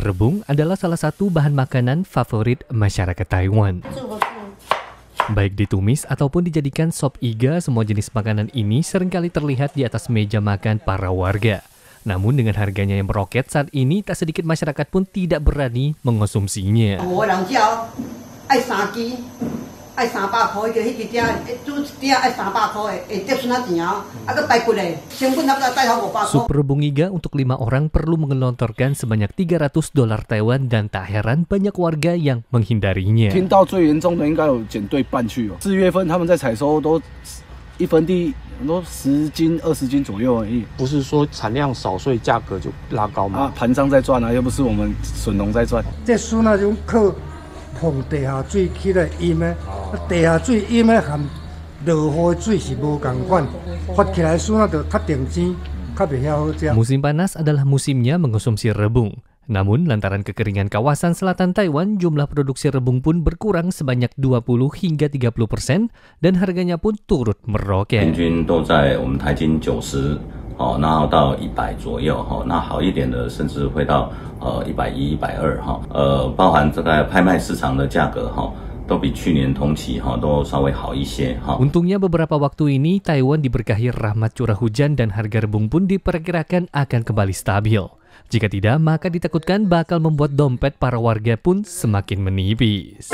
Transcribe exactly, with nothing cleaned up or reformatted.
Rebung adalah salah satu bahan makanan favorit masyarakat Taiwan. Baik ditumis ataupun dijadikan sop iga, semua jenis makanan ini seringkali terlihat di atas meja makan para warga. Namun dengan harganya yang meroket saat ini, tak sedikit masyarakat pun tidak berani mengonsumsinya. Sup rebung iga untuk lima orang perlu mengelontorkan sebanyak tiga ratus dolar Taiwan, dan tak heran banyak warga yang menghindarinya. Musim panas adalah musimnya mengonsumsi rebung. Namun, lantaran kekeringan kawasan selatan Taiwan, jumlah produksi rebung pun berkurang sebanyak dua puluh hingga tiga puluh persen dan harganya pun turut meroket. Untungnya beberapa waktu ini Taiwan diberkahi rahmat curah hujan dan harga rebung pun diperkirakan akan kembali stabil. Jika tidak, maka ditakutkan bakal membuat dompet para warga pun semakin menipis.